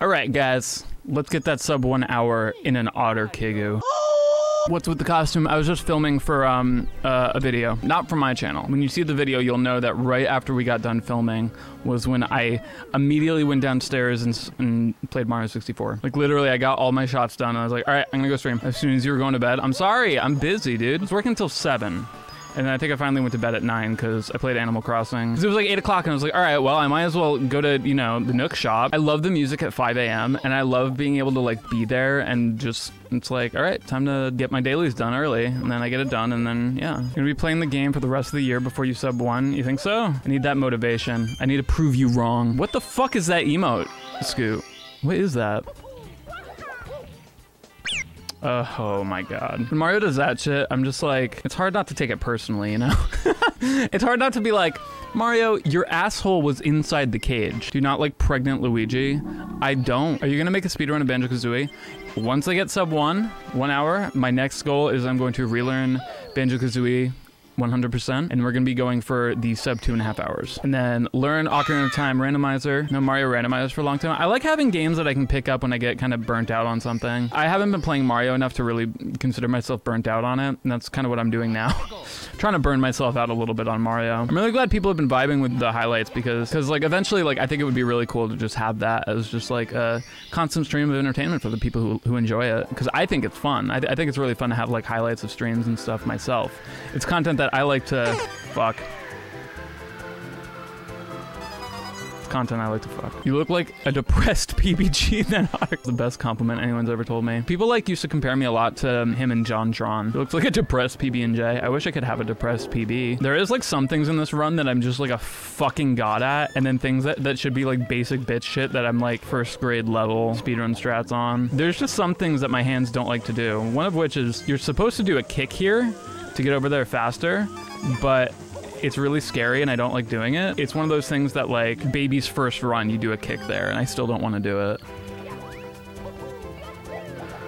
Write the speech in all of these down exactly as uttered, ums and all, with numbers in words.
Alright guys, let's get that sub one hour in an otter Kigu. What's with the costume? I was just filming for um, uh, a video, not for my channel. When you see the video, you'll know that right after we got done filming was when I immediately went downstairs and, and played Mario sixty-four. Like literally I got all my shots done. I was like, all right, I'm gonna go stream. As soon as you were going to bed, I'm sorry, I'm busy, dude. I was working until seven. And then I think I finally went to bed at nine because I played Animal Crossing. Because it was like eight o'clock and I was like, all right, well, I might as well go to, you know, the Nook shop. I love the music at five A M and I love being able to like be there and just, it's like, all right, time to get my dailies done early. And then I get it done and then, yeah. I'm gonna be playing the game for the rest of the year before you sub one. You think so? I need that motivation. I need to prove you wrong. What the fuck is that emote, Scoot? What is that? Uh, oh my god. When Mario does that shit, I'm just like, it's hard not to take it personally, you know? It's hard not to be like, Mario, your asshole was inside the cage. Do not like pregnant Luigi. I don't. Are you gonna make a speedrun of Banjo-Kazooie? Once I get sub one, one hour, my next goal is I'm going to relearn Banjo-Kazooie one hundred percent, and we're gonna be going for the sub two and a half hours. And then learn Ocarina of Time randomizer. No Mario randomizers for a long time. I like having games that I can pick up when I get kind of burnt out on something. I haven't been playing Mario enough to really consider myself burnt out on it, and that's kind of what I'm doing now. Trying to burn myself out a little bit on Mario. I'm really glad people have been vibing with the highlights because, because like eventually, like I think it would be really cool to just have that as just like a constant stream of entertainment for the people who, who enjoy it. Because I think it's fun. I, th I think it's really fun to have like highlights of streams and stuff myself. It's content that I like to fuck. It's content I like to fuck. You look like a depressed P B G in that arc. The best compliment anyone's ever told me. People like used to compare me a lot to um, him and John Tron. He looks like a depressed P B and J. I wish I could have a depressed P B. There is like some things in this run that I'm just like a fucking god at, and then things that, that should be like basic bitch shit that I'm like first grade level speedrun strats on. There's just some things that my hands don't like to do. One of which is you're supposed to do a kick here to get over there faster, but it's really scary and I don't like doing it. It's one of those things that like baby's first run, you do a kick there, and I still don't want to do it.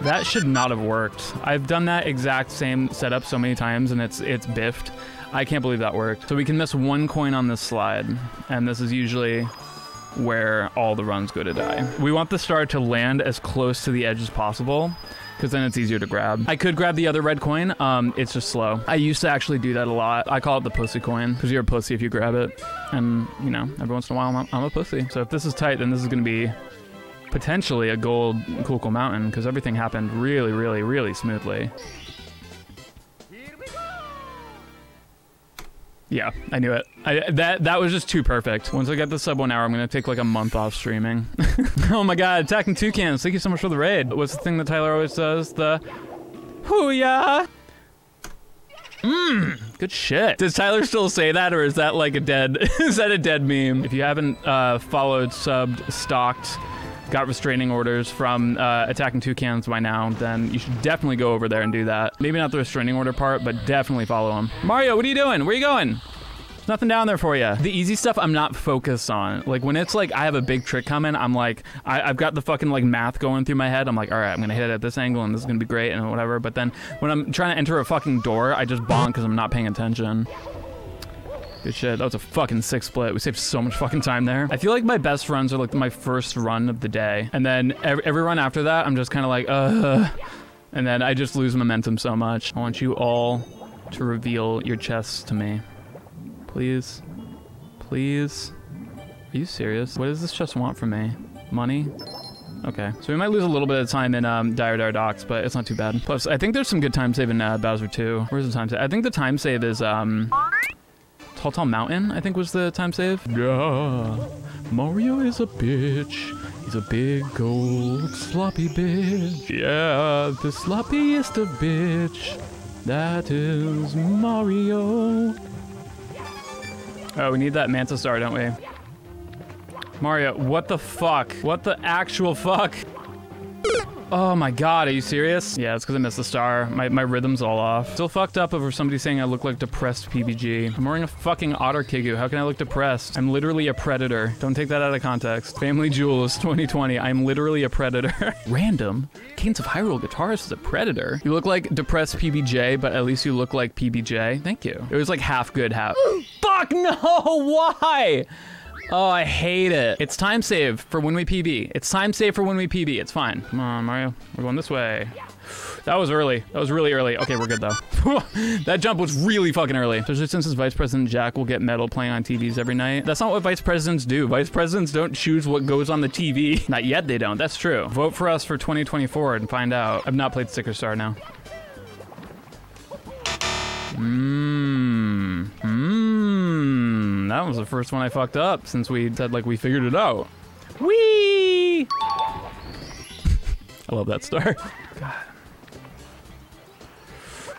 That should not have worked. I've done that exact same setup so many times and it's it's biffed. I can't believe that worked. So we can miss one coin on this slide, and this is usually where all the runs go to die. We want the star to land as close to the edge as possible, because then it's easier to grab. I could grab the other red coin, um, it's just slow. I used to actually do that a lot. I call it the pussy coin, because you're a pussy if you grab it. And, you know, every once in a while, I'm, I'm a pussy. So if this is tight, then this is gonna be potentially a gold Kukul Mountain, because everything happened really, really, really smoothly. Yeah, I knew it. I, that that was just too perfect. Once I get the sub one hour, I'm gonna take like a month off streaming. Oh my god, attacking toucans. Thank you so much for the raid. What's the thing that Tyler always says? The hooyah. Mmm, good shit. Does Tyler still say that, or is that like a dead, is that a dead meme? If you haven't uh, followed, subbed, stalked, got restraining orders from uh, attacking toucans by now, then you should definitely go over there and do that. Maybe not the restraining order part, but definitely follow him. Mario, what are you doing? Where are you going? There's nothing down there for you. The easy stuff I'm not focused on. Like when it's like I have a big trick coming, I'm like, I, I've got the fucking like math going through my head. I'm like, all right, I'm gonna hit it at this angle and this is gonna be great and whatever. But then when I'm trying to enter a fucking door, I just bonk because I'm not paying attention. Good shit. That was a fucking six split. We saved so much fucking time there. I feel like my best runs are like my first run of the day. And then every, every run after that, I'm just kind of like, uh, and then I just lose momentum so much. I want you all to reveal your chests to me. Please, please. Are you serious? What does this chest want from me? Money? Okay, so we might lose a little bit of time in um, Dire Dire Docks, but it's not too bad. Plus, I think there's some good time save in uh, Bowser two. Where's the time save? I think the time save is, um, Tall Tall Mountain, I think was the time save. Yeah. Mario is a bitch. He's a big old sloppy bitch. Yeah, the sloppiest of bitch. That is Mario. Oh, we need that Manta Star, don't we? Mario, what the fuck? What the actual fuck? Oh my god, are you serious? Yeah, it's because I missed the star. My, my rhythm's all off. Still fucked up over somebody saying I look like depressed P B G. I'm wearing a fucking otter Kigu. How can I look depressed? I'm literally a predator. Don't take that out of context. FamilyJules twenty twenty. I'm literally a predator. Random? Cadence of Hyrule guitarist is a predator. You look like depressed P B J, but at least you look like P B J. Thank you. It was like half good, half. Fuck no! Why? Oh, I hate it. It's time save for when we P B. It's time save for when we P B. It's fine. Come on, Mario. We're going this way. That was early. That was really early. Okay, we're good though. That jump was really fucking early. Especially since his Vice President Jack will get metal playing on T Vs every night. That's not what Vice Presidents do. Vice Presidents don't choose what goes on the T V. Not yet they don't. That's true. Vote for us for twenty twenty-four and find out. I've not played Sticker Star now. Mmm. Mmm. That was the first one I fucked up since we said like we figured it out. Whee! I love that star. God.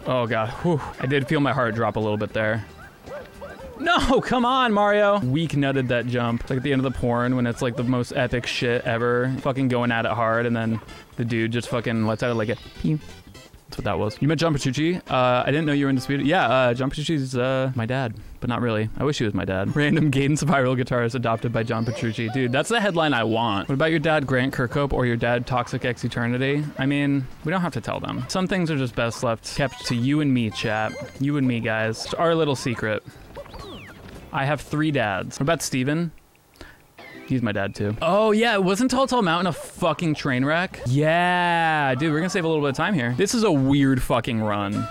Oh god. Whew. I did feel my heart drop a little bit there. No, come on, Mario. Weak nutted that jump. It's like at the end of the porn when it's like the most epic shit ever. Fucking going at it hard and then the dude just fucking lets out like a pew. That's what that was. You met John Petrucci? Uh, I didn't know you were in Disputed. Yeah, uh, John Petrucci's uh, my dad, but not really. I wish he was my dad. Random Gaiden Spiral guitarist adopted by John Petrucci. Dude, that's the headline I want. What about your dad, Grant Kirkhope, or your dad, Toxic X Eternity? I mean, we don't have to tell them. Some things are just best left kept to you and me, chat. You and me, guys. It's our little secret. I have three dads. What about Steven? He's my dad too. Oh yeah, wasn't Tall Tall Mountain a fucking train wreck? Yeah, dude, we're gonna save a little bit of time here. This is a weird fucking run.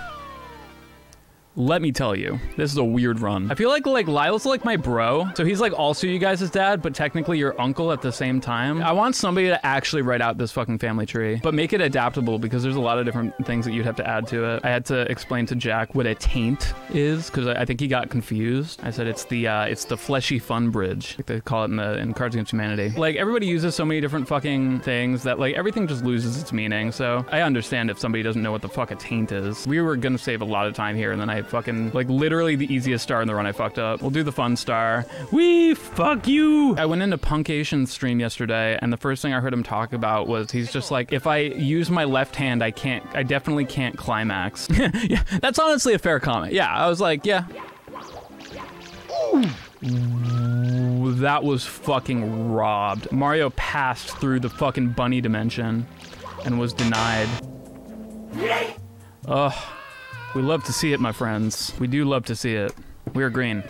Let me tell you, this is a weird run. I feel like like Lyle's like my bro, so he's like also you guys' dad, but technically your uncle at the same time. I want somebody to actually write out this fucking family tree, but make it adaptable because there's a lot of different things that you'd have to add to it. I had to explain to Jack what a taint is because I, I think he got confused. I said it's the uh, it's the fleshy fun bridge, like they call it in the in Cards Against Humanity. Like everybody uses so many different fucking things that like everything just loses its meaning. So I understand if somebody doesn't know what the fuck a taint is. We were gonna save a lot of time here, and then I. Fucking like literally the easiest star in the run I fucked up. We'll do the fun star. We fuck you. I went into Punkation's stream yesterday and the first thing I heard him talk about was he's just like, if I use my left hand, I can't, I definitely can't climax. Yeah, that's honestly a fair comment. Yeah, I was like, yeah. Ooh. That was fucking robbed. Mario passed through the fucking bunny dimension and was denied. Ugh. We love to see it, my friends. We do love to see it. We're green.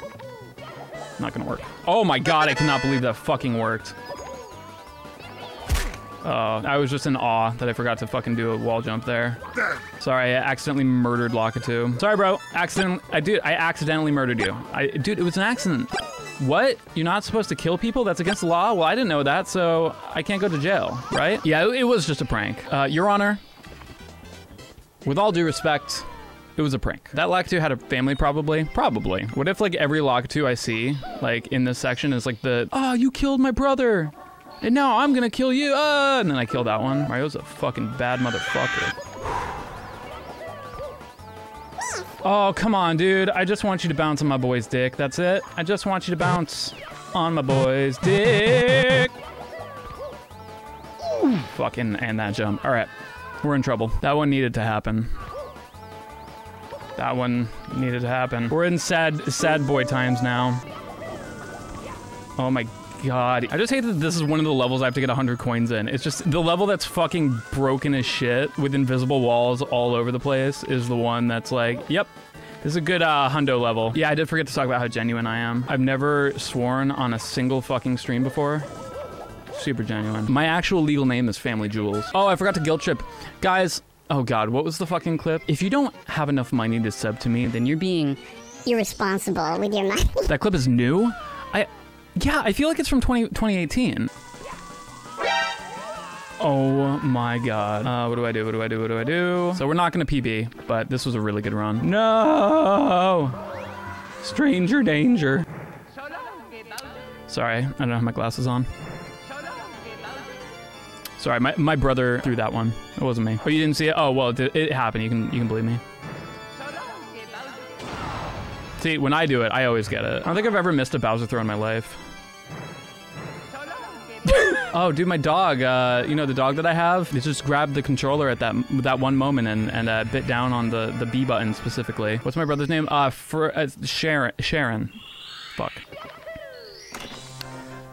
Not gonna work. Oh my god, I cannot believe that fucking worked. Oh, uh, I was just in awe that I forgot to fucking do a wall jump there. Sorry, I accidentally murdered Lakitu. Sorry, bro. Accident. I do. I accidentally murdered you. I, dude, it was an accident. What? You're not supposed to kill people? That's against the law? Well, I didn't know that, so I can't go to jail, right? Yeah, it was just a prank. Uh, Your Honor, with all due respect, it was a prank. That Lakitu had a family, probably. Probably. What if like every Lakitu I see, like in this section, is like the, oh, you killed my brother, and now I'm gonna kill you, uh, and then I kill that one. Mario's a fucking bad motherfucker. Oh, come on, dude. I just want you to bounce on my boy's dick. That's it. I just want you to bounce on my boy's dick. Ooh, fucking, and that jump. All right, we're in trouble. That one needed to happen. That one needed to happen. We're in sad, sad boy times now. Oh my god. I just hate that this is one of the levels I have to get one hundred coins in. It's just the level that's fucking broken as shit with invisible walls all over the place is the one that's like, yep, this is a good uh, hundo level. Yeah, I did forget to talk about how genuine I am. I've never sworn on a single fucking stream before. Super genuine. My actual legal name is FamilyJules. Oh, I forgot to guilt trip. Guys, oh god, what was the fucking clip? If you don't have enough money to sub to me, then you're being irresponsible with your money. That clip is new? I, yeah, I feel like it's from twenty, twenty eighteen. Oh my god. Uh, what do I do, what do I do, what do I do? So we're not gonna P B, but this was a really good run. No! Stranger danger. Sorry, I don't have my glasses on. Sorry, my, my brother threw that one. It wasn't me. Oh, you didn't see it? Oh, well, it, it happened. You can you can believe me. See, when I do it, I always get it. I don't think I've ever missed a Bowser throw in my life. Oh, dude, my dog. Uh, you know, the dog that I have? It just grabbed the controller at that that one moment and, and uh, bit down on the, the B button specifically. What's my brother's name? Uh, for, uh, Sharon. Sharon. Fuck.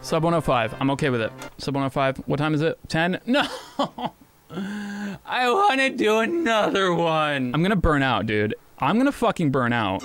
Sub one oh five. I'm okay with it. Sub one oh five. What time is it? ten? No! I wanna do another one! I'm gonna burn out, dude. I'm gonna fucking burn out.